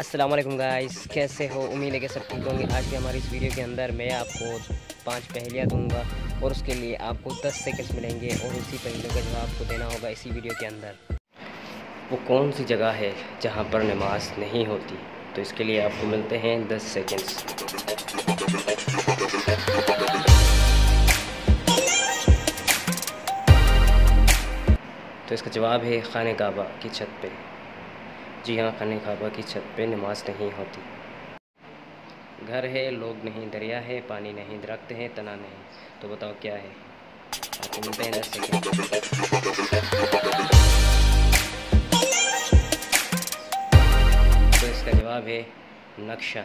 अस्सलाम वालेकुम गाइस, कैसे हो? उम्मीद है कि सब ठीक होंगे। आज की हमारी इस वीडियो के अंदर मैं आपको 5 पहेलियाँ दूंगा और उसके लिए आपको 10 सेकंड मिलेंगे और उसी पहेलियों का जवाब आपको देना होगा इसी वीडियो के अंदर। वो कौन सी जगह है जहाँ पर नमाज नहीं होती? तो इसके लिए आपको मिलते हैं 10 सेकंड्स। तो इसका जवाब है खाने काबा की छत पे। जी हाँ, खाने काबा की छत पे नमाज नहीं होती। घर है, लोग नहीं, दरिया है, पानी नहीं, दरख्त है, तना नहीं। तो बताओ क्या है? आपको मिलते हैं 10 सेकंड। तो इसका जवाब है नक्शा।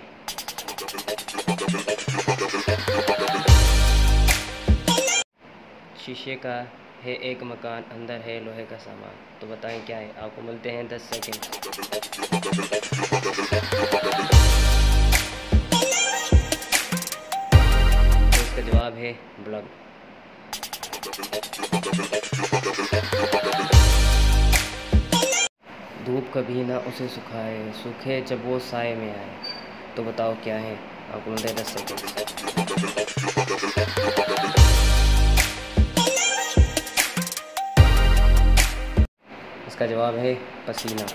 शीशे का है एक मकान, अंदर है लोहे का सामान। तो बताएं क्या है? आपको मिलते हैं 10 सेकंड। तो इसका जवाब है ब्लग। धूप कभी ना उसे सुखाए, सूखे जब वो साए में आए। तो बताओ क्या है? आपको मिलते हैं 10 सेकंड। इसका जवाब है पसीना।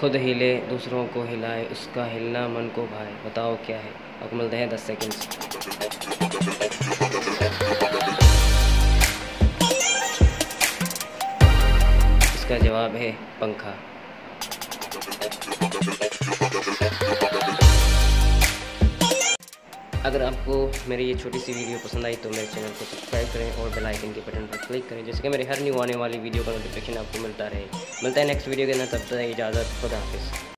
खुद हिले दूसरों को हिलाए, उसका हिलना मन को भाए। बताओ क्या है? आपको मिलते हैं 10 सेकंड। इसका जवाब है पंखा। अगर आपको मेरी ये छोटी सी वीडियो पसंद आई तो मेरे चैनल को सब्सक्राइब करें और बेल आइकन के बटन पर क्लिक करें, जिससे कि मेरे हर न्यू आने वाली वीडियो का नोटिफिकेशन आपको मिलता रहे। मिलता है नेक्स्ट वीडियो के अंदर, तब तक इजाज़त, खुदा हाफिज़।